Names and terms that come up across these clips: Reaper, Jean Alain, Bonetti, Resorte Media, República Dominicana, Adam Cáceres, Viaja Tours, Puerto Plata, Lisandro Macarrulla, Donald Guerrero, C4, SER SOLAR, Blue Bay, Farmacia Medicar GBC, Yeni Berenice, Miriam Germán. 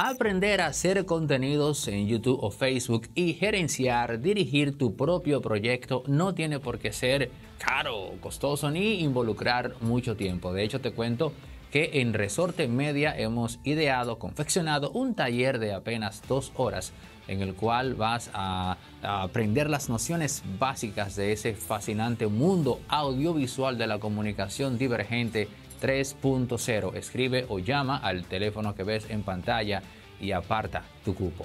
Aprender a hacer contenidos en YouTube o Facebook y gerenciar, dirigir tu propio proyecto no tiene por qué ser caro, costoso ni involucrar mucho tiempo. De hecho, te cuento que en Resorte Media hemos ideado, confeccionado un taller de apenas 2 horas en el cual vas a aprender las nociones básicas de ese fascinante mundo audiovisual de la comunicación divergente 3.0. Escribe o llama al teléfono que ves en pantalla y aparta tu cupo.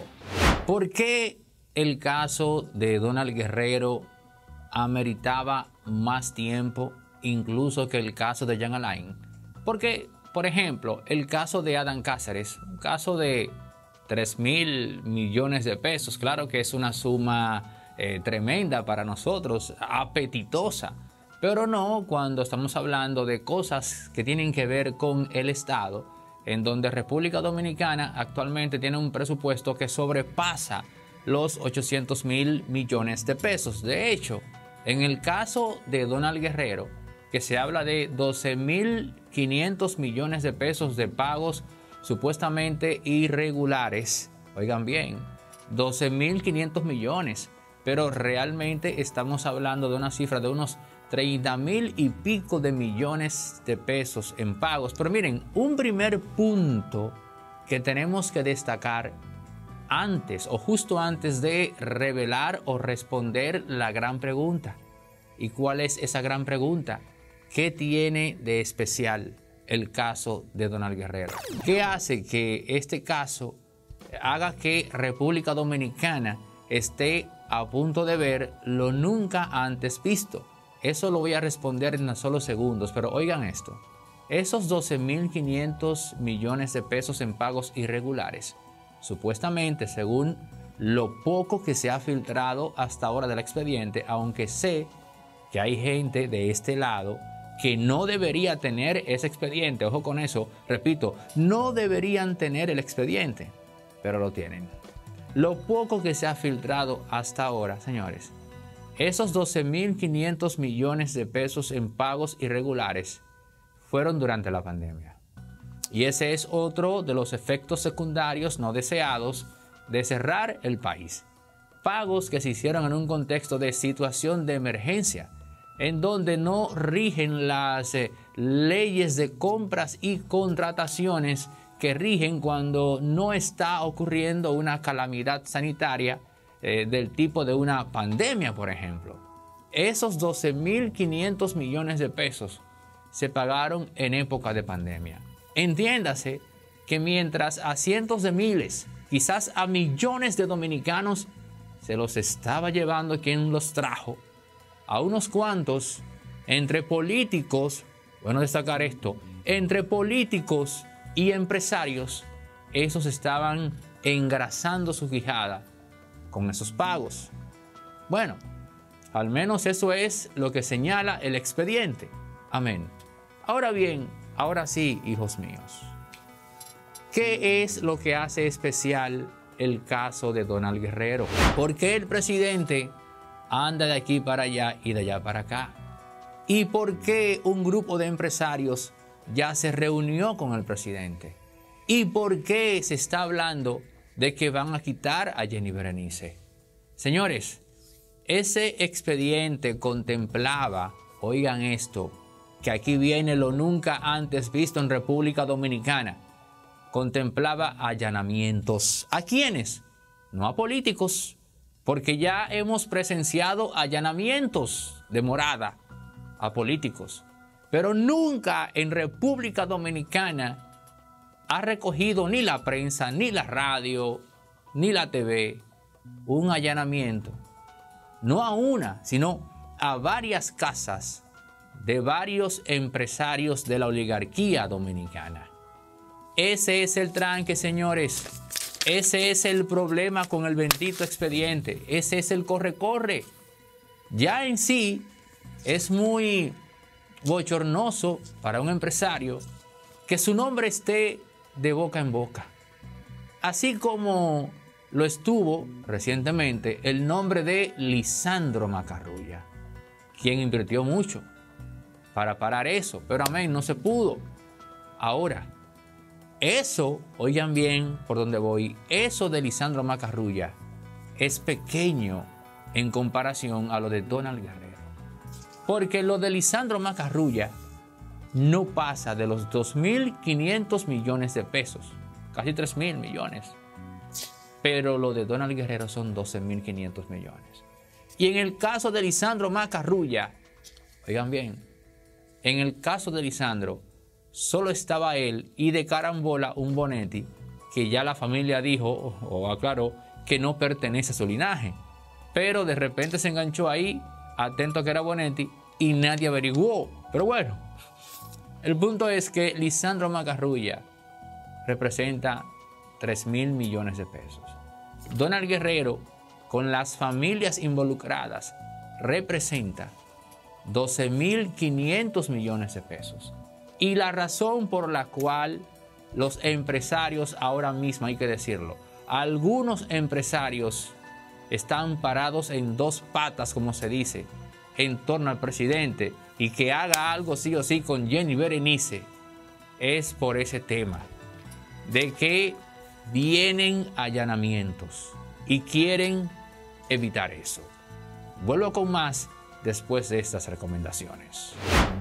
¿Por qué el caso de Donald Guerrero ameritaba más tiempo incluso que el caso de Jean Alain? Porque, por ejemplo, el caso de Adam Cáceres, un caso de 3.000 millones de pesos, claro que es una suma tremenda para nosotros, apetitosa. Pero no cuando estamos hablando de cosas que tienen que ver con el Estado, en donde República Dominicana actualmente tiene un presupuesto que sobrepasa los 800.000 millones de pesos. De hecho, en el caso de Donald Guerrero, que se habla de 12.500 millones de pesos de pagos supuestamente irregulares, oigan bien, 12.500 millones, pero realmente estamos hablando de una cifra de unos 30.000 y pico de millones de pesos en pagos. Pero miren, un primer punto que tenemos que destacar antes o justo antes de revelar o responder la gran pregunta. ¿Y cuál es esa gran pregunta? ¿Qué tiene de especial el caso de Donald Guerrero? ¿Qué hace que este caso haga que República Dominicana esté a punto de ver lo nunca antes visto? Eso lo voy a responder en unos solos segundos, pero oigan esto. Esos 12.500 millones de pesos en pagos irregulares, supuestamente, según lo poco que se ha filtrado hasta ahora del expediente, aunque sé que hay gente de este lado que no debería tener ese expediente. Ojo con eso, repito, no deberían tener el expediente, pero lo tienen. Lo poco que se ha filtrado hasta ahora, señores, esos 12.500 millones de pesos en pagos irregulares fueron durante la pandemia. Y ese es otro de los efectos secundarios no deseados de cerrar el país. Pagos que se hicieron en un contexto de situación de emergencia, en donde no rigen las leyes de compras y contrataciones que rigen cuando no está ocurriendo una calamidad sanitaria del tipo de una pandemia, por ejemplo. Esos 12.500 millones de pesos se pagaron en época de pandemia. Entiéndase que mientras a cientos de miles, quizás a millones de dominicanos, se los estaba llevando quien los trajo, a unos cuantos, entre políticos, bueno destacar esto, entre políticos y empresarios, esos estaban engrasando su quijada con esos pagos. Bueno, al menos eso es lo que señala el expediente. Amén. Ahora bien, ahora sí, hijos míos, ¿qué es lo que hace especial el caso de Donald Guerrero? ¿Por qué el presidente anda de aquí para allá y de allá para acá? ¿Y por qué un grupo de empresarios ya se reunió con el presidente? ¿Y por qué se está hablando de que van a quitar a Yeni Berenice? Señores, ese expediente contemplaba, oigan esto, que aquí viene lo nunca antes visto en República Dominicana. Contemplaba allanamientos. ¿A quiénes? No a políticos, porque ya hemos presenciado allanamientos de morada a políticos. Pero nunca en República Dominicana ha recogido ni la prensa, ni la radio, ni la TV, un allanamiento. No a una, sino a varias casas de varios empresarios de la oligarquía dominicana. Ese es el tranque, señores. Ese es el problema con el bendito expediente. Ese es el corre-corre. Ya en sí es muy bochornoso para un empresario que su nombre esté de boca en boca, así como lo estuvo recientemente el nombre de Lisandro Macarrulla, quien invirtió mucho para parar eso, pero amén, no se pudo. Ahora, Eso, oigan bien por dónde voy, eso de Lisandro Macarrulla es pequeño en comparación a lo de Donald Guerrero. Porque lo de Lisandro Macarrulla no pasa de los 2.500 millones de pesos, casi 3.000 millones. Pero lo de Donald Guerrero son 12.500 millones. Y en el caso de Lisandro Macarrulla, oigan bien, en el caso de Lisandro, solo estaba él y de carambola un Bonetti que ya la familia dijo o aclaró que no pertenece a su linaje. Pero de repente se enganchó ahí, atento a que era Bonetti, y nadie averiguó. Pero bueno, el punto es que Lisandro Macarrulla representa 3.000 millones de pesos. Donald Guerrero, con las familias involucradas, representa 12.500 millones de pesos. Y la razón por la cual los empresarios ahora mismo, hay que decirlo, algunos empresarios están parados en dos patas, como se dice, en torno al presidente y que haga algo sí o sí con Yeni Berenice, es por ese tema de que vienen allanamientos y quieren evitar eso. Vuelvo con más después de estas recomendaciones.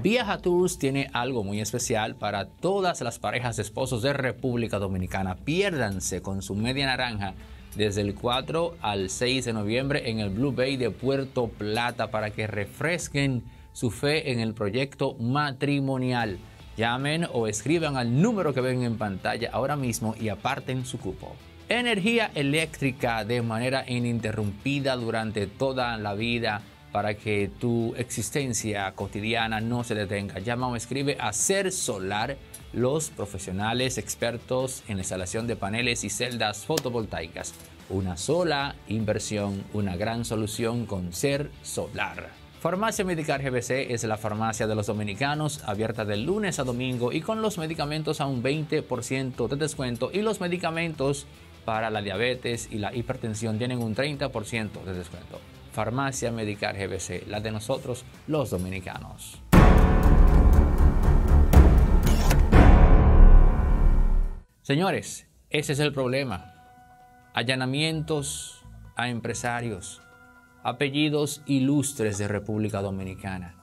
Viaja Tours tiene algo muy especial para todas las parejas de esposos de República Dominicana. Piérdanse con su media naranja desde el 4 al 6 de noviembre en el Blue Bay de Puerto Plata para que refresquen su fe en el proyecto matrimonial. Llamen o escriban al número que ven en pantalla ahora mismo y aparten su cupo. Energía eléctrica de manera ininterrumpida durante toda la vida, para que tu existencia cotidiana no se detenga. Llama o escribe a SER SOLAR, los profesionales expertos en la instalación de paneles y celdas fotovoltaicas. Una sola inversión, una gran solución con SER SOLAR. Farmacia Medicar GBC es la farmacia de los dominicanos, abierta de lunes a domingo y con los medicamentos a un 20% de descuento, y los medicamentos para la diabetes y la hipertensión tienen un 30% de descuento. Farmacia Medicar GBC, la de nosotros los dominicanos. Señores, ese es el problema. Allanamientos a empresarios, apellidos ilustres de República Dominicana.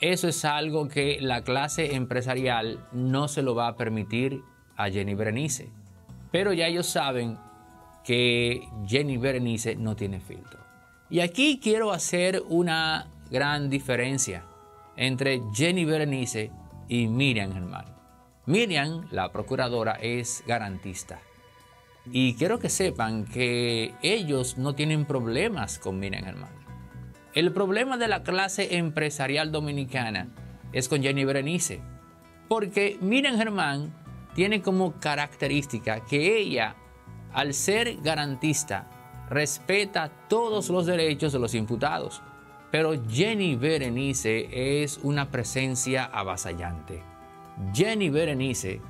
Eso es algo que la clase empresarial no se lo va a permitir a Yeni Berenice. Pero ya ellos saben que Yeni Berenice no tiene filtro. Y aquí quiero hacer una gran diferencia entre Yeni Berenice y Miriam Germán. Miriam, la procuradora, es garantista. Y quiero que sepan que ellos no tienen problemas con Miriam Germán. El problema de la clase empresarial dominicana es con Yeni Berenice. Porque Miriam Germán tiene como característica que ella, al ser garantista, respeta todos los derechos de los imputados, pero Yeni Berenice es una presencia avasallante. Yeni Berenice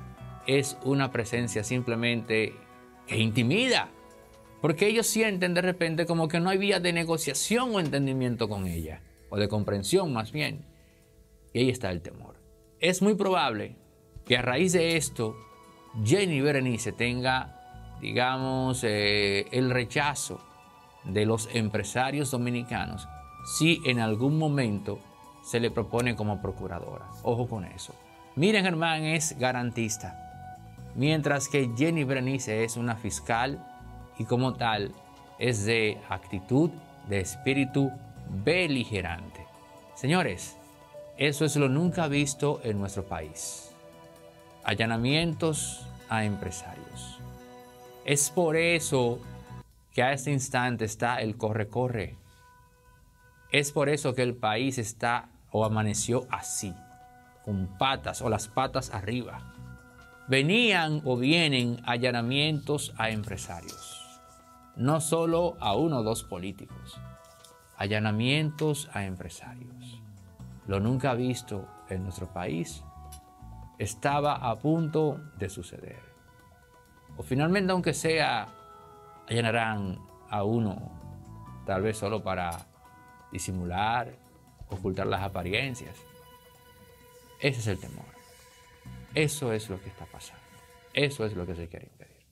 es una presencia simplemente que intimida, porque ellos sienten de repente como que no hay vía de negociación o entendimiento con ella, o de comprensión más bien, y ahí está el temor. Es muy probable que a raíz de esto, Yeni Berenice tenga, digamos, el rechazo de los empresarios dominicanos si en algún momento se le propone como procuradora. Ojo con eso. Miriam Germán es garantista, mientras que Yeni Berenice es una fiscal y como tal es de actitud, de espíritu beligerante. Señores, eso es lo nunca visto en nuestro país. Allanamientos a empresarios. Es por eso que a este instante está el corre-corre. Es por eso que el país está o amaneció así, con patas o las patas arriba. Venían o vienen allanamientos a empresarios. No solo a uno o dos políticos. Allanamientos a empresarios. Lo nunca visto en nuestro país estaba a punto de suceder. O finalmente, aunque sea, allanarán a uno, tal vez solo para disimular, ocultar las apariencias. Ese es el temor. Eso es lo que está pasando. Eso es lo que se quiere impedir.